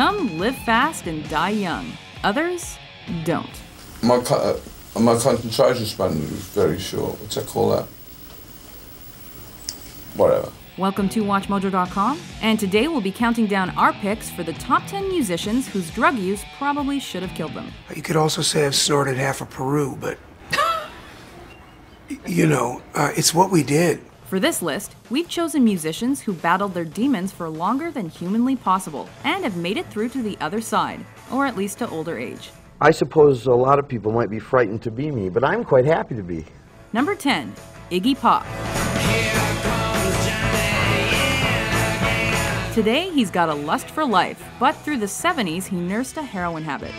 Some live fast and die young. Others don't. My concentration span was very short. What's that called? Whatever. Welcome to WatchMojo.com, and today we'll be counting down our picks for the top 10 musicians whose drug use probably should have killed them. You could also say I've snorted half a Peru, but, you know, it's what we did. For this list, we've chosen musicians who battled their demons for longer than humanly possible and have made it through to the other side, or at least to older age. I suppose a lot of people might be frightened to be me, but I'm quite happy to be. Number 10, Iggy Pop. Today, he's got a lust for life, but through the 70s, he nursed a heroin habit.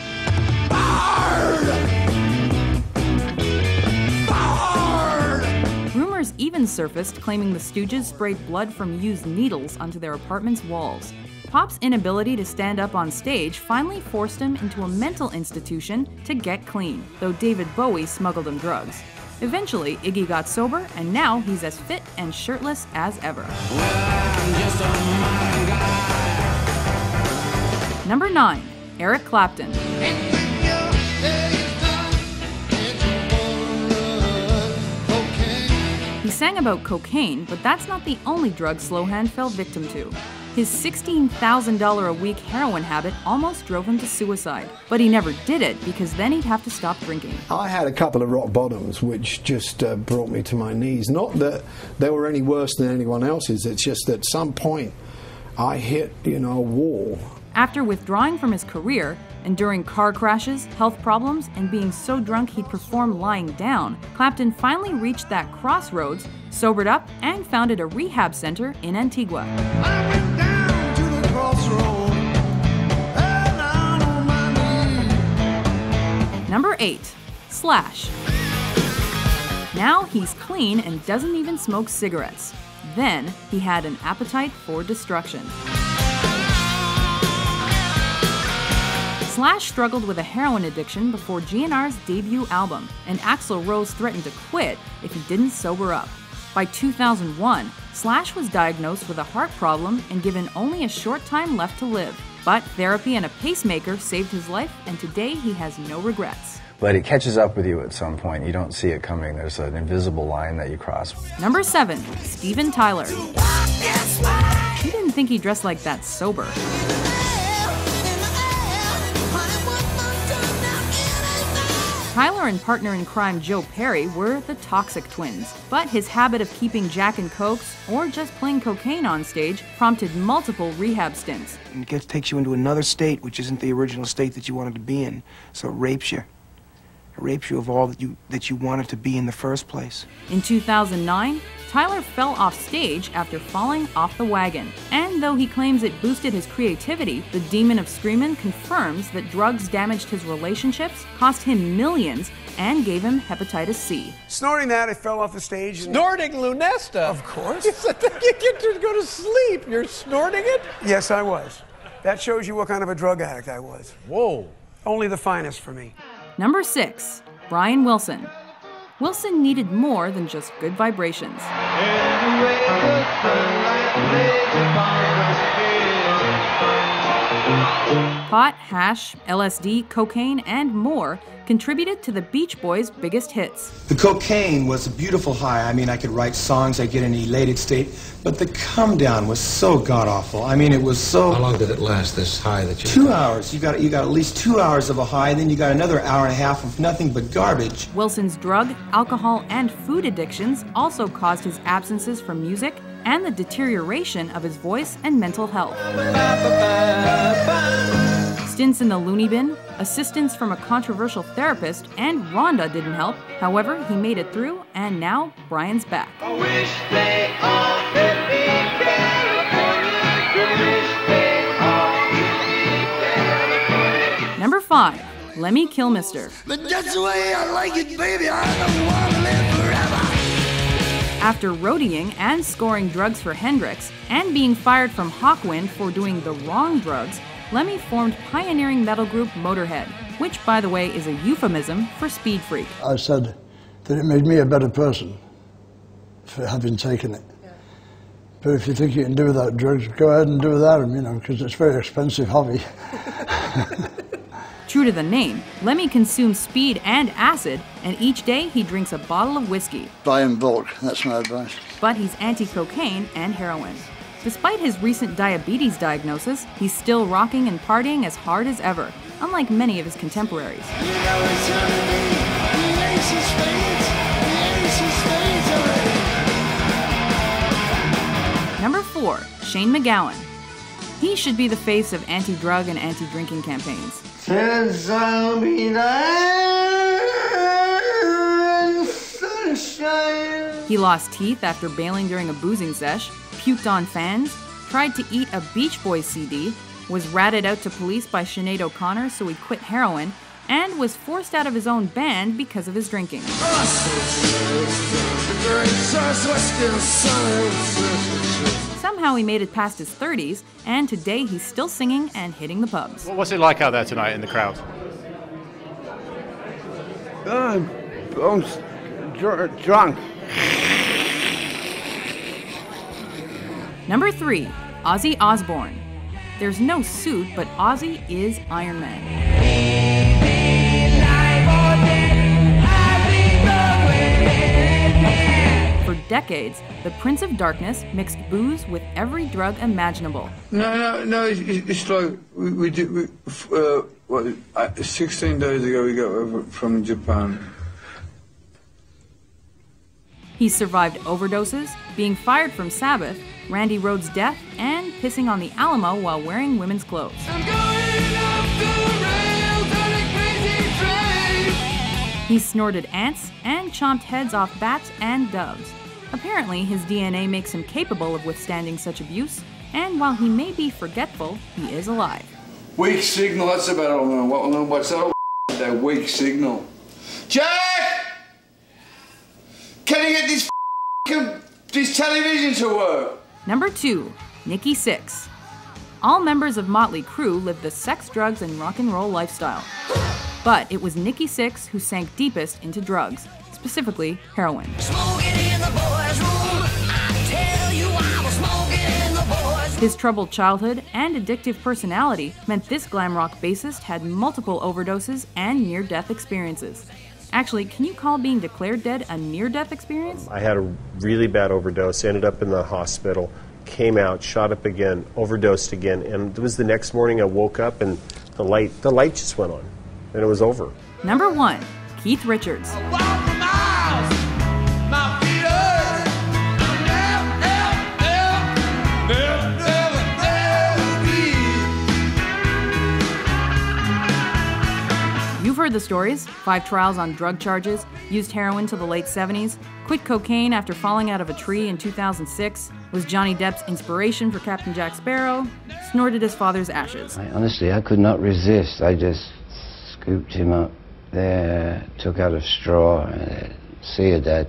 Rumors even surfaced claiming the Stooges sprayed blood from used needles onto their apartment's walls. Pop's inability to stand up on stage finally forced him into a mental institution to get clean, though David Bowie smuggled him drugs. Eventually, Iggy got sober, and now he's as fit and shirtless as ever. Well, number 9, Eric Clapton. He sang about cocaine, but that's not the only drug Slowhand fell victim to. His $16,000 a week heroin habit almost drove him to suicide, but he never did it because then he'd have to stop drinking. I had a couple of rock bottoms which just brought me to my knees. Not that they were any worse than anyone else's, it's just at some point I hit, you know, a wall. After withdrawing from his career, enduring car crashes, health problems, and being so drunk he'd perform lying down, Clapton finally reached that crossroads, sobered up, and founded a rehab center in Antigua. Number 8, Slash. Now he's clean and doesn't even smoke cigarettes. Then he had an appetite for destruction. Slash struggled with a heroin addiction before GNR's debut album, and Axl Rose threatened to quit if he didn't sober up. By 2001, Slash was diagnosed with a heart problem and given only a short time left to live. But therapy and a pacemaker saved his life, and today he has no regrets. But it catches up with you at some point. You don't see it coming. There's an invisible line that you cross. Number 7, Steven Tyler. He didn't think he dressed like that sober. Tyler and partner in crime Joe Perry were the Toxic Twins, but his habit of keeping Jack and Cokes or just plain cocaine on stage prompted multiple rehab stints. And it takes you into another state which isn't the original state that you wanted to be in, so it rapes you. It rapes you of all that you wanted to be in the first place. In 2009, Tyler fell off stage after falling off the wagon, and though he claims it boosted his creativity, the demon of Screamin' confirms that drugs damaged his relationships, cost him millions, and gave him hepatitis C. Snorting that, I fell off the stage. Snorting Lunesta? Of course. It's a thing you get to go to sleep. You're snorting it? Yes, I was. That shows you what kind of a drug addict I was. Whoa. Only the finest for me. Number 6, Brian Wilson. Wilson needed more than just good vibrations. Pot, hash, LSD, cocaine, and more contributed to the Beach Boys' biggest hits. The cocaine was a beautiful high. I mean, I could write songs, I'd get in an elated state, but the come-down was so god-awful. I mean, it was so... How long did it last, this high that you... 2 hours. You got at least 2 hours of a high, and then you got another hour and a half of nothing but garbage. Wilson's drug, alcohol, and food addictions also caused his absences from music and the deterioration of his voice and mental health. Stints in the loony bin, assistance from a controversial therapist, and Rhonda didn't help. However, he made it through, and now Brian's back. I wish they all could be better. Number 5, Lemmy Kilmister. But that's the way I like it, baby. I don't want to live forever. After roadieing and scoring drugs for Hendrix, and being fired from Hawkwind for doing the wrong drugs, Lemmy formed pioneering metal group Motorhead, which, by the way, is a euphemism for speed freak. I said that it made me a better person for having taken it. Yeah. But if you think you can do without drugs, go ahead and do without them, you know, because it's a very expensive hobby. True to the name, Lemmy consumes speed and acid, and each day he drinks a bottle of whiskey. Buy in bulk, that's my advice. But he's anti-cocaine and heroin. Despite his recent diabetes diagnosis, he's still rocking and partying as hard as ever, unlike many of his contemporaries. You know it's gonna be the ace of spades, the ace of spades already. Number 4, Shane MacGowan. He should be the face of anti-drug and anti-drinking campaigns. Since I'll be there, sunshine. He lost teeth after bailing during a boozing sesh, puked on fans, tried to eat a Beach Boys CD, was ratted out to police by Sinead O'Connor so he quit heroin, and was forced out of his own band because of his drinking. Somehow he made it past his 30s, and today he's still singing and hitting the pubs. What's it like out there tonight in the crowd? I'm drunk. Number 3, Ozzy Osbourne. There's no suit, but Ozzy is Iron Man. For decades, the Prince of Darkness mixed booze with every drug imaginable. No, it's like we 16 days ago we got over from Japan. He survived overdoses, being fired from Sabbath, Randy Rhoads' death, and pissing on the Alamo while wearing women's clothes. I'm going off the rails on a crazy train. He snorted ants and chomped heads off bats and doves. Apparently, his DNA makes him capable of withstanding such abuse, and while he may be forgetful, he is alive. Weak signal, that's about all I know. What's that weak signal? Jack! Can you get this television to work? Number 2, Nikki Six. All members of Motley Crue lived the sex, drugs, and rock and roll lifestyle. But it was Nikki Six who sank deepest into drugs, specifically heroin. His troubled childhood and addictive personality meant this glam rock bassist had multiple overdoses and near-death experiences. Actually, can you call being declared dead a near-death experience? I had a really bad overdose, ended up in the hospital, came out, shot up again, overdosed again, and it was the next morning I woke up and the light just went on, and it was over. Number 1, Keith Richards. Heard the stories: 5 trials on drug charges, used heroin till the late 70s, quit cocaine after falling out of a tree in 2006, was Johnny Depp's inspiration for Captain Jack Sparrow, snorted his father's ashes. Honestly, I could not resist. I just scooped him up there, took out a straw, and see you, Dad.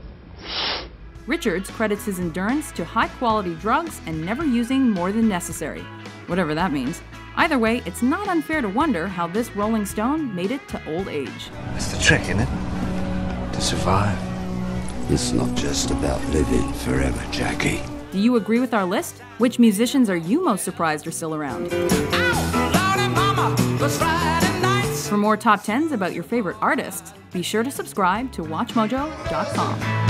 Richards credits his endurance to high-quality drugs and never using more than necessary, whatever that means. Either way, it's not unfair to wonder how this Rolling Stone made it to old age. That's the trick, isn't it? To survive. It's not just about living forever, Jackie. Do you agree with our list? Which musicians are you most surprised are still around? Oh, Lordy Mama, those Friday nights. For more top 10s about your favorite artists, be sure to subscribe to WatchMojo.com.